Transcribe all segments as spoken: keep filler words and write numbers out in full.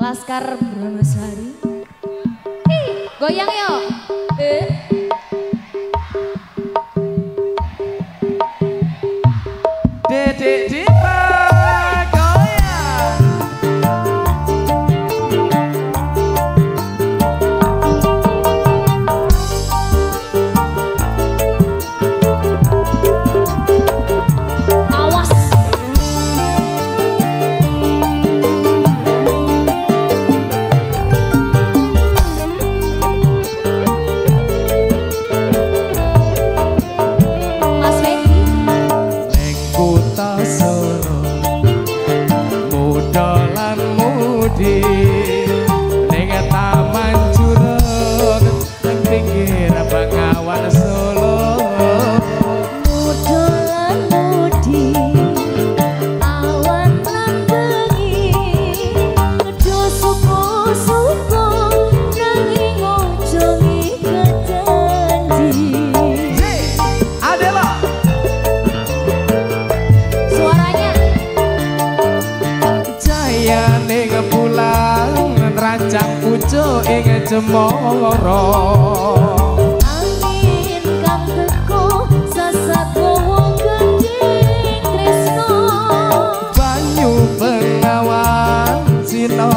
Laskar Brahmasari. Goyang yo. Eh. Dedek Dipa goyang. Awas. Neng taman curug nang pinggir Bengawan Solo,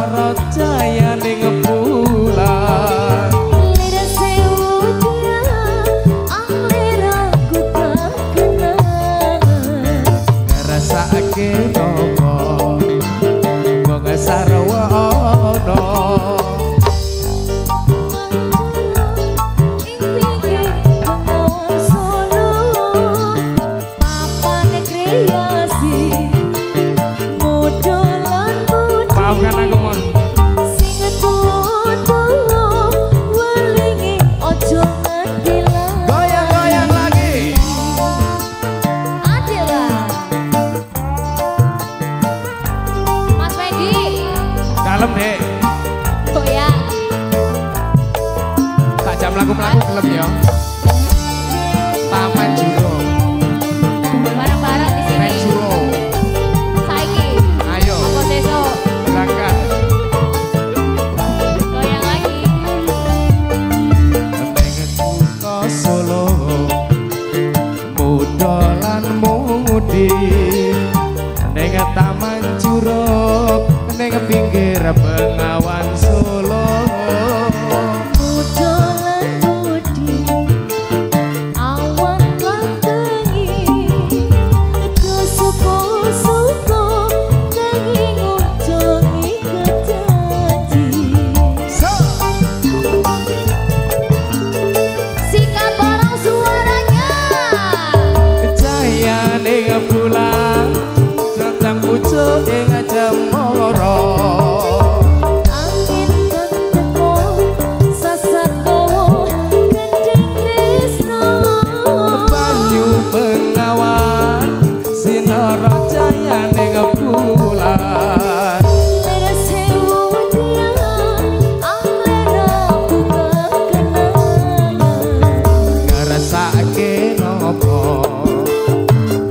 muda lan mudi awan lan bengi, do suko-suko nanging ojo ngiket janji. Adela suaranya Jaya neng pulang nerancang pucuk ing cemara, angin kang teko sasat wong gending tresno, banyu Bengawan sinara Jaya ning pulang. Lirih sewu dirang alir aku tak kenangan, ngrasakake nopo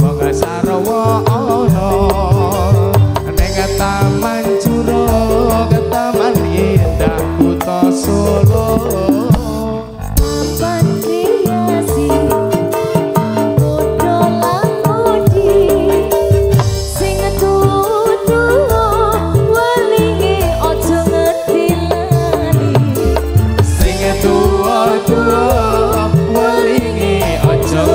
mung sarwa ono. Melaku-melaku kelem ya Taman Curog bareng-bareng di sini. Saiki ayo besok berangkat goyang lagi. Pengen kota Solo muda lan mudi, neng Taman Curog neng pinggir Bengawan Solo, Taman Curog,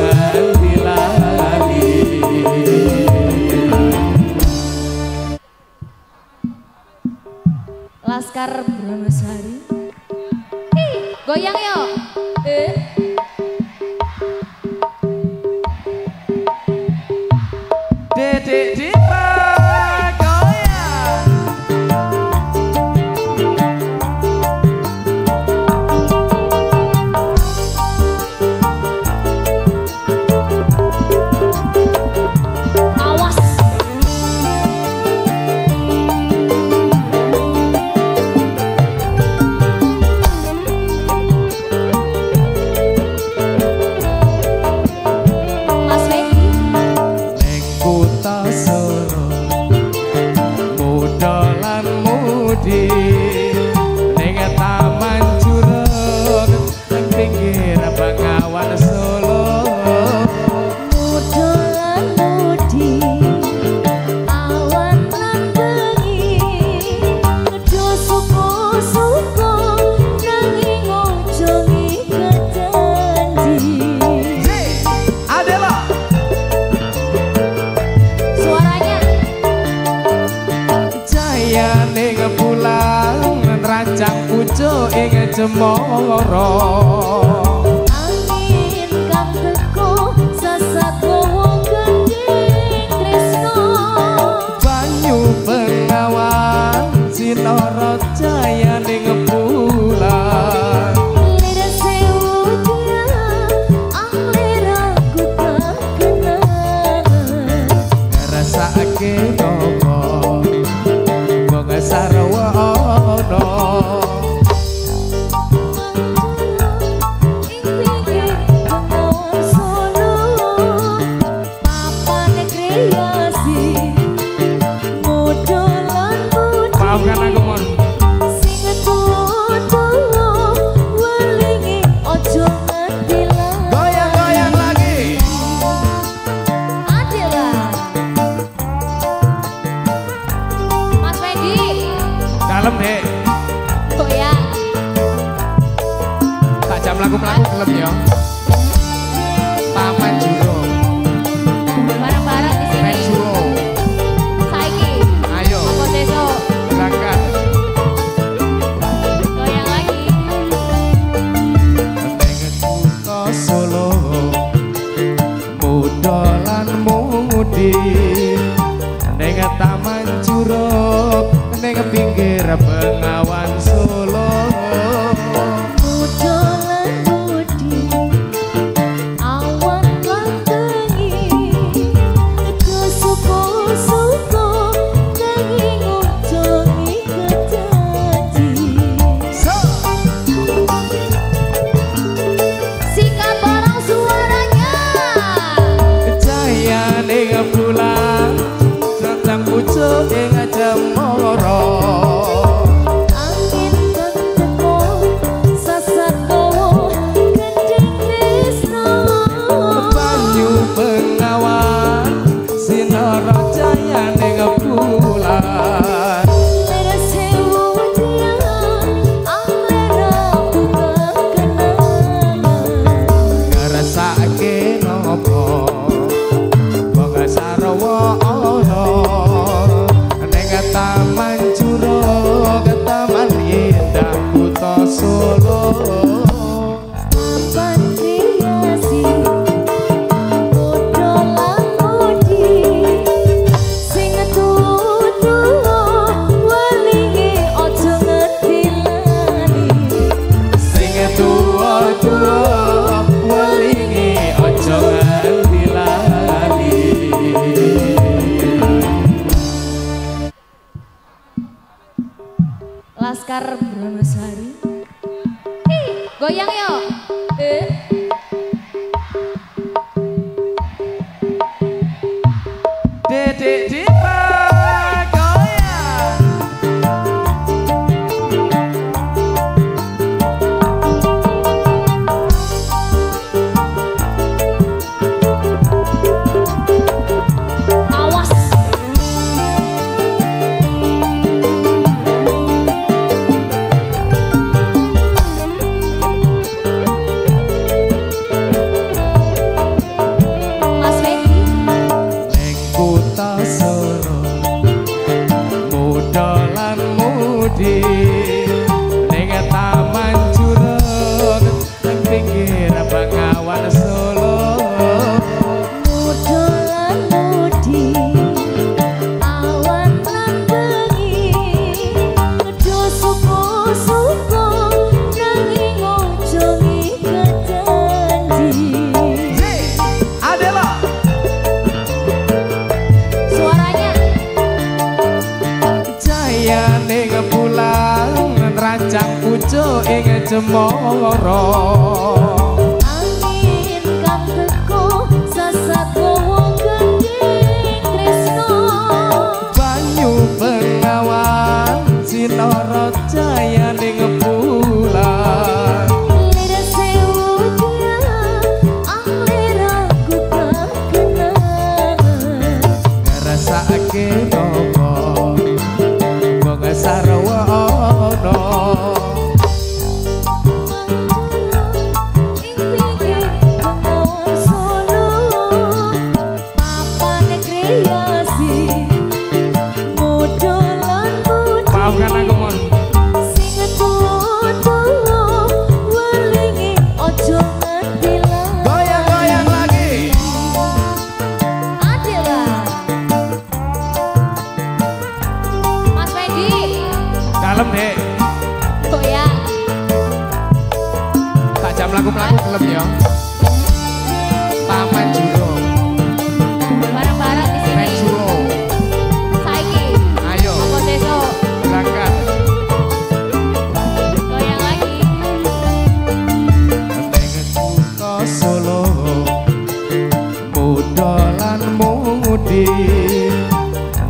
taman indah kota Solo. Laskar Brahmasari. Goyang yo. Eh. Dedek Dipa goyang. Awas. Muda lan mudi, aja ing cemara. Angin kang teko sesat wong gending tresno. Banyu Bengawan sinara jaya ning bulan. Lirih sewu dirang anglir aku tak kenang. Rasake nopo wong sarwa ono. Taman Curog bareng-bareng di sini. Mesuo. Saiki. Ayo. Besok. Berangkat. Goyang lagi. Pengen kota Solo. Muda lan mudi. Ning Taman Curog, ning pinggir Bengawan Solo. Laskar Brahmasari. Goyang yo. Eh. Dedek Dipa goyang. Awas. Cemara. Angin kang teko sesat wong gending tresno. Banyu Bengawan sinara jaya ning bulan. Lirih sewu dirang anglir aku tak kenang. Ngrasake nopo wong sarwa ono. Thank you. Dalem, Dek. Kok ya? Tak jam mlaku-mlaku gelem ya. Taman Curog. Barang-barang di sini. Curog. Saiki. Ayo. Apa besok? Berangkat. Goyang lagi. Tengah kota Solo. Mudolan mudi.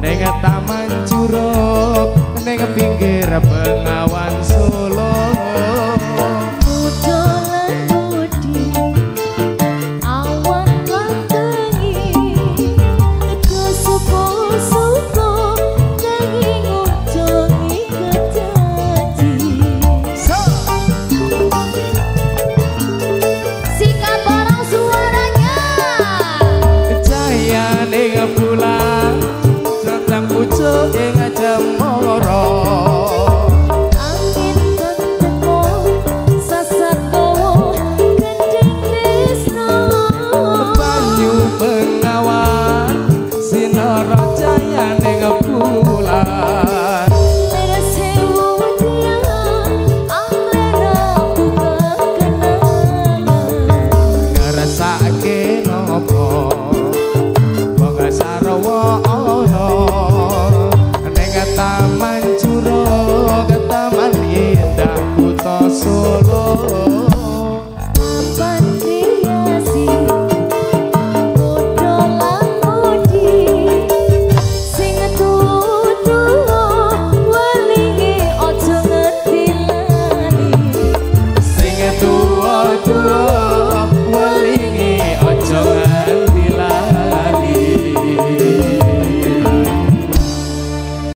Tengah Taman Curog. Neng pinggir Bengawan Solo, mudolan budi, awan lan tengi, kesuko-suko tengi ngujongi kejadi. Sikat barang suaranya, jaya neng pulang, datang pucuk.